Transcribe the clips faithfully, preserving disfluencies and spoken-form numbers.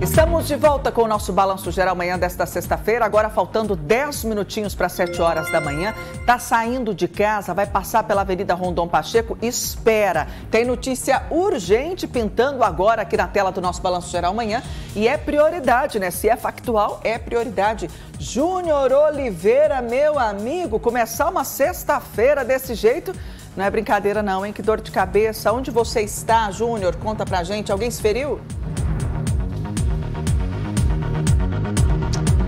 Estamos de volta com o nosso Balanço Geral Manhã desta sexta-feira, agora faltando dez minutinhos para sete horas da manhã. Tá saindo de casa, vai passar pela Avenida Rondon Pacheco, espera. Tem notícia urgente pintando agora aqui na tela do nosso Balanço Geral Manhã e é prioridade, né? Se é factual, é prioridade. Júnior Oliveira, meu amigo, começar uma sexta-feira desse jeito não é brincadeira não, hein? Que dor de cabeça. Onde você está, Júnior? Conta pra gente. Alguém se feriu?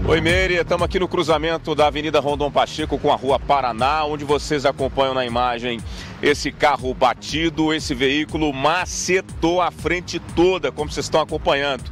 Oi, Meire, estamos aqui no cruzamento da Avenida Rondon Pacheco com a Rua Paraná, onde vocês acompanham na imagem esse carro batido, esse veículo macetou a frente toda, como vocês estão acompanhando.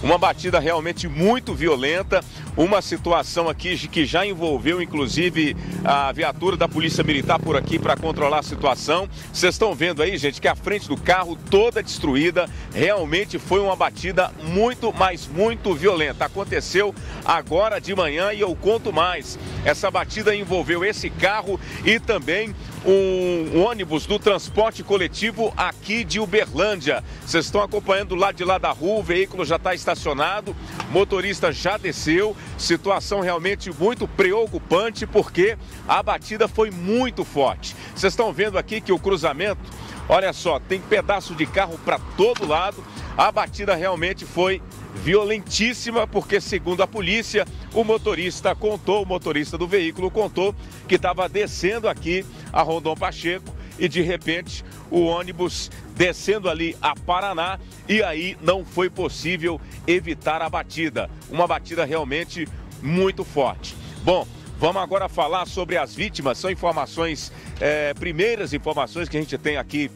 Uma batida realmente muito violenta, uma situação aqui que já envolveu, inclusive, a viatura da Polícia Militar por aqui para controlar a situação. Vocês estão vendo aí, gente, que a frente do carro toda destruída, realmente foi uma batida muito, mas muito violenta. Aconteceu agora de manhã e eu conto mais. Essa batida envolveu esse carro e também um ônibus do transporte coletivo aqui de Uberlândia. Vocês estão acompanhando lá de lá da rua, o veículo já está estacionado, motorista já desceu, situação realmente muito preocupante porque a batida foi muito forte. Vocês estão vendo aqui que o cruzamento, olha só, tem pedaço de carro para todo lado, a batida realmente foi violentíssima, porque segundo a polícia, o motorista contou, o motorista do veículo contou que estava descendo aqui a Rondon Pacheco e de repente o ônibus descendo ali a Paraná e aí não foi possível evitar a batida, uma batida realmente muito forte. Bom, vamos agora falar sobre as vítimas, são informações, é, primeiras informações que a gente tem aqui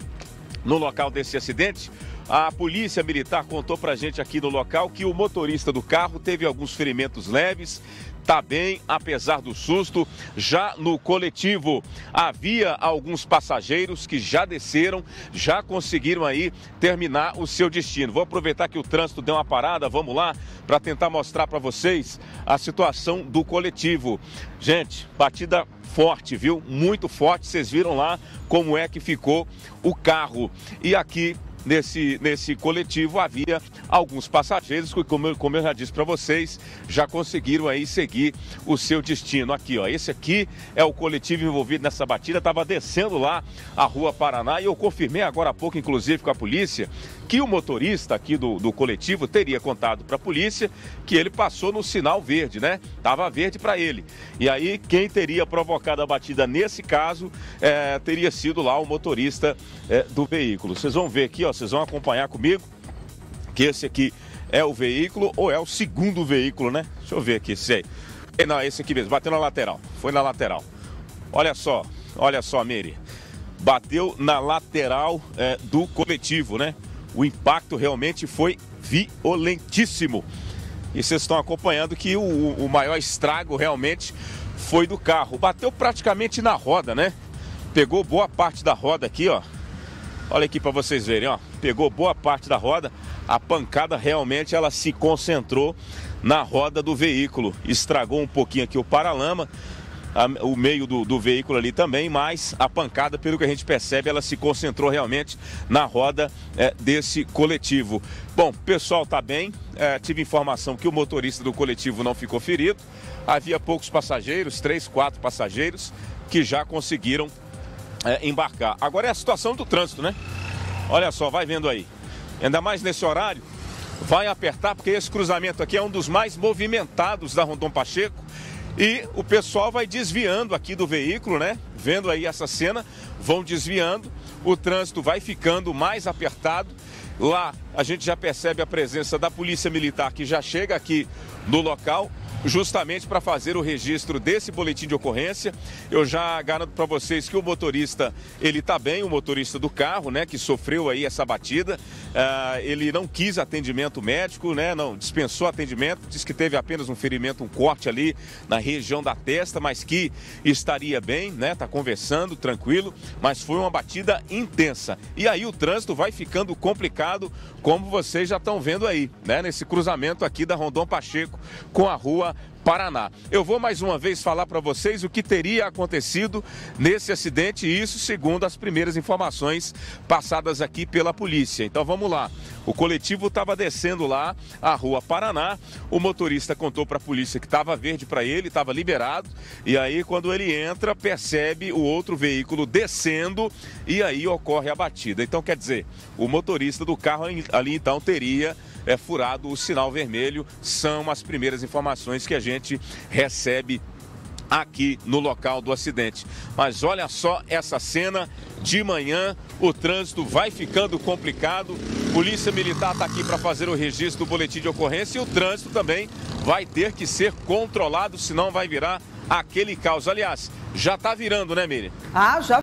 no local desse acidente. A Polícia Militar contou pra gente aqui no local que o motorista do carro teve alguns ferimentos leves, tá bem, apesar do susto. Já no coletivo havia alguns passageiros que já desceram, já conseguiram aí terminar o seu destino. Vou aproveitar que o trânsito deu uma parada, vamos lá, para tentar mostrar para vocês a situação do coletivo. Gente, batida forte, viu? Muito forte, vocês viram lá como é que ficou o carro. E aqui Nesse, nesse coletivo havia alguns passageiros que, como eu, como eu já disse para vocês, já conseguiram aí seguir o seu destino. Aqui, ó, esse aqui é o coletivo envolvido nessa batida, estava descendo lá a Rua Paraná e eu confirmei agora há pouco, inclusive com a polícia, que o motorista aqui do, do coletivo teria contado para a polícia que ele passou no sinal verde, né? Tava verde para ele. E aí quem teria provocado a batida nesse caso é, teria sido lá o motorista é, do veículo. Vocês vão ver aqui, ó, vocês vão acompanhar comigo que esse aqui é o veículo ou é o segundo veículo, né? Deixa eu ver aqui, sei. Não, esse aqui mesmo, bateu na lateral, foi na lateral. Olha só, olha só, Meire, bateu na lateral é, do coletivo, né? O impacto realmente foi violentíssimo. E vocês estão acompanhando que o, o maior estrago realmente foi do carro. Bateu praticamente na roda, né? Pegou boa parte da roda aqui, ó. Olha aqui para vocês verem, ó. Pegou boa parte da roda. A pancada realmente ela se concentrou na roda do veículo. Estragou um pouquinho aqui o paralama, o meio do, do veículo ali também, mas a pancada, pelo que a gente percebe, ela se concentrou realmente na roda é, desse coletivo. Bom, pessoal, tá bem, é, tive informação que o motorista do coletivo não ficou ferido, havia poucos passageiros, três, quatro passageiros, que já conseguiram é, embarcar. Agora é a situação do trânsito, né? Olha só, vai vendo aí, ainda mais nesse horário, vai apertar, porque esse cruzamento aqui é um dos mais movimentados da Rondon Pacheco. E o pessoal vai desviando aqui do veículo, né? Vendo aí essa cena, vão desviando, o trânsito vai ficando mais apertado. Lá a gente já percebe a presença da Polícia Militar que já chega aqui no local, justamente para fazer o registro desse boletim de ocorrência. Eu já garanto para vocês que o motorista, ele tá bem, o motorista do carro, né, que sofreu aí essa batida, uh, ele não quis atendimento médico, né, não dispensou atendimento, disse que teve apenas um ferimento, um corte ali na região da testa, mas que estaria bem, né, tá conversando, tranquilo, mas foi uma batida intensa. E aí o trânsito vai ficando complicado, como vocês já estão vendo aí, né, nesse cruzamento aqui da Rondon Pacheco com a Rua Paraná. Eu vou mais uma vez falar para vocês o que teria acontecido nesse acidente, e isso segundo as primeiras informações passadas aqui pela polícia. Então vamos lá. O coletivo estava descendo lá a Rua Paraná, o motorista contou para a polícia que estava verde para ele, estava liberado, e aí quando ele entra, percebe o outro veículo descendo e aí ocorre a batida. Então quer dizer, o motorista do carro ali então teria é, furado o sinal vermelho, são as primeiras informações que a gente recebe aqui no local do acidente. Mas olha só essa cena de manhã, o trânsito vai ficando complicado. Polícia Militar está aqui para fazer o registro do boletim de ocorrência, e o trânsito também vai ter que ser controlado, senão vai virar aquele caos. Aliás, já está virando, né, Miriam? Ah, já